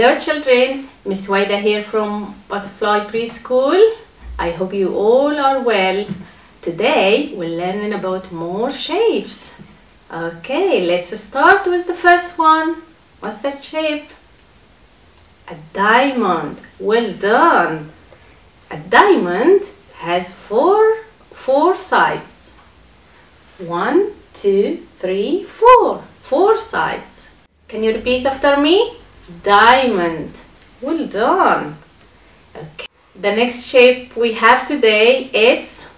Hello children, Miss Howida here from Butterfly Preschool. I hope you all are well. Today we're learning about more shapes. Okay, let's start with the first one. What's that shape? A diamond. Well done. A diamond has four sides. 1, 2, 3, 4. Four sides. Can you repeat after me? Diamond. Well done. Okay. The next shape we have today is,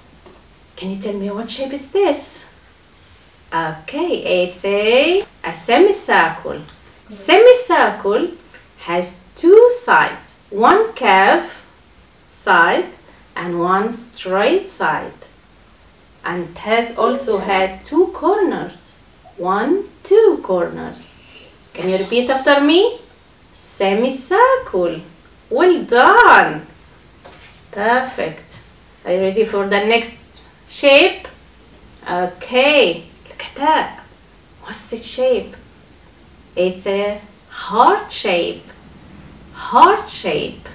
can you tell me what shape is this? Okay, it's a semicircle. Semicircle has two sides, one curved side and one straight side. And it also has two corners. 1, 2 corners. Can you repeat after me? Semicircle. Well done. Perfect. Are you ready for the next shape? Okay. Look at that. What's the shape? It's a heart shape. Heart shape.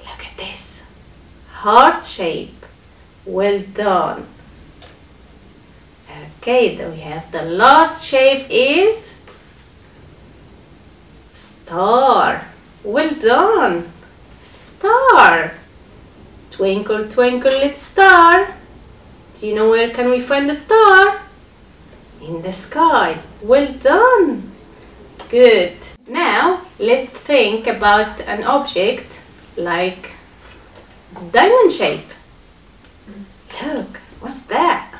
Look at this. Heart shape. Well done. Okay. Then we have the last shape is star. Well done. Star. Twinkle, twinkle, little star. Do you know where can we find the star? In the sky. Well done. Good. Now, let's think about an object like diamond shape. Look, what's that?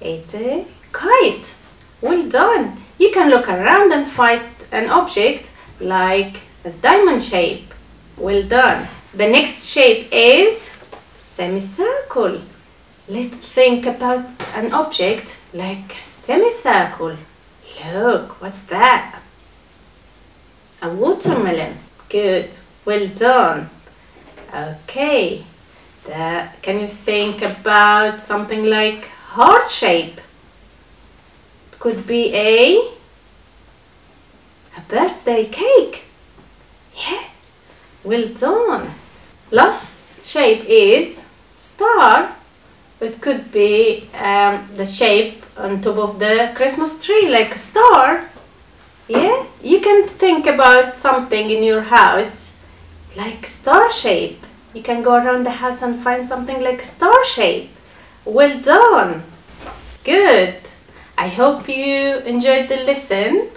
It's a kite. Well done. You can look around and find an object like a diamond shape. Well done. The next shape is semicircle. Let's think about an object like a semicircle. Look, what's that? A watermelon. Good. Well done. Okay. Can you think about something like heart shape? It could be a birthday cake. Yeah. Well done. Last shape is star. It could be the shape on top of the Christmas tree, like a star. Yeah, you can think about something in your house like star shape. You can go around the house and find something like star shape. Well done. Good. I hope you enjoyed the lesson,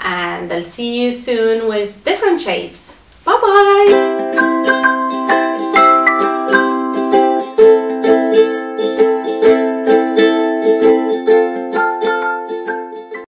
and I'll see you soon with different shapes. Bye-bye!